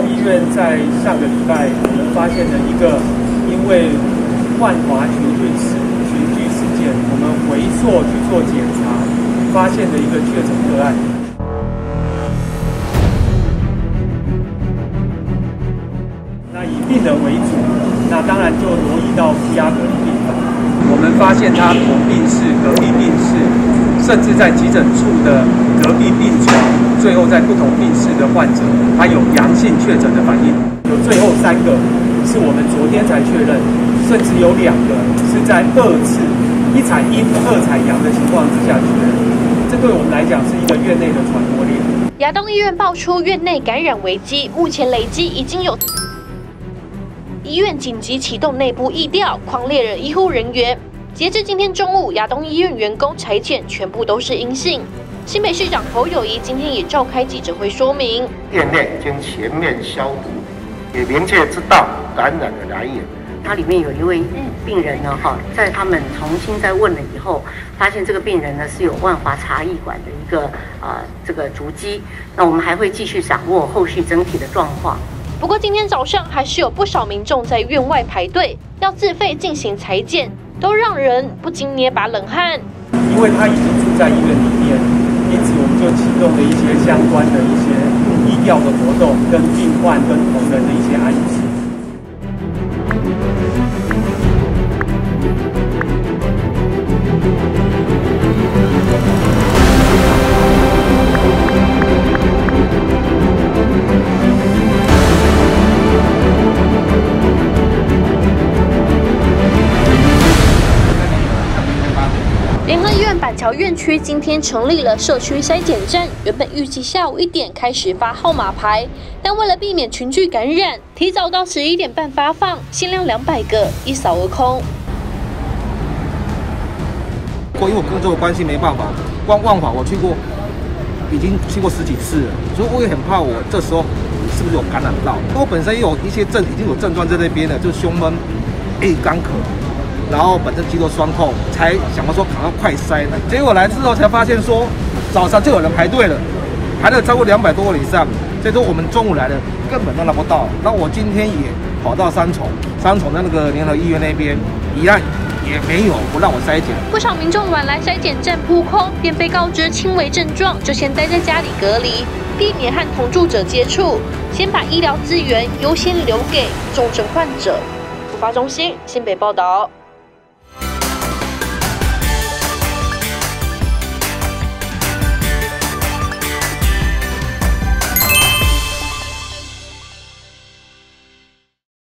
东医院在上个礼拜我们发现了一个因为万华群聚事件，我们回溯去做检查，发现的一个确诊个案。那以病人为主，那当然就挪移到PCR隔离病房。我们发现他同病室、隔离病室，甚至在急诊处的隔壁病床，最后在不同病室的患者，他有阳性确诊的反应。有最后三个是我们昨天才确认。 甚至有两个是在二次一采阴二采阳的情况之下确诊，这对我们来讲是一个院内的传播链。亚东医院爆出院内感染危机，目前累积已经有。医院紧急启动内部疫调，匡列了医护人员。截至今天中午，亚东医院员工裁剪全部都是阴性。新北市长侯友宜今天也召开记者会说明，院内已经全面消毒，也明确知道感染的来源。 它里面有一位病人呢，在他们重新再问了以后，发现这个病人呢是有万华茶艺馆的一个这个足迹。那我们还会继续掌握后续整体的状况。不过今天早上还是有不少民众在院外排队，要自费进行采检，都让人不禁捏把冷汗。因为他已经住在医院里面，因此我们就启动了一些相关的一些医疗的活动，跟病患跟同仁的一些安置。 联合医院板桥院区今天成立了社区筛检站，原本预计下午1点开始发号码牌，但为了避免群聚感染，提早到11点半发放，限量200个，一扫而空。因为我工作的关系没办法，光万华我去过，已经去过10几次了，所以我也很怕我这时候是不是有感染到。我本身也有一些已经有症状在那边了，就是胸闷、干咳。 然后本身肌肉酸痛，才想到说赶快快筛呢。结果来之后才发现说，早上就有人排队了，排了超过200多人以上。所以说我们中午来的根本都拿不到。那我今天也跑到三重的那个联合医院那边，一样也没有不让我筛检。不少民众晚来筛检站扑空，便被告知轻微症状就先待在家里隔离，避免和同住者接触，先把医疗资源优先留给重症患者。突发中心新北报道。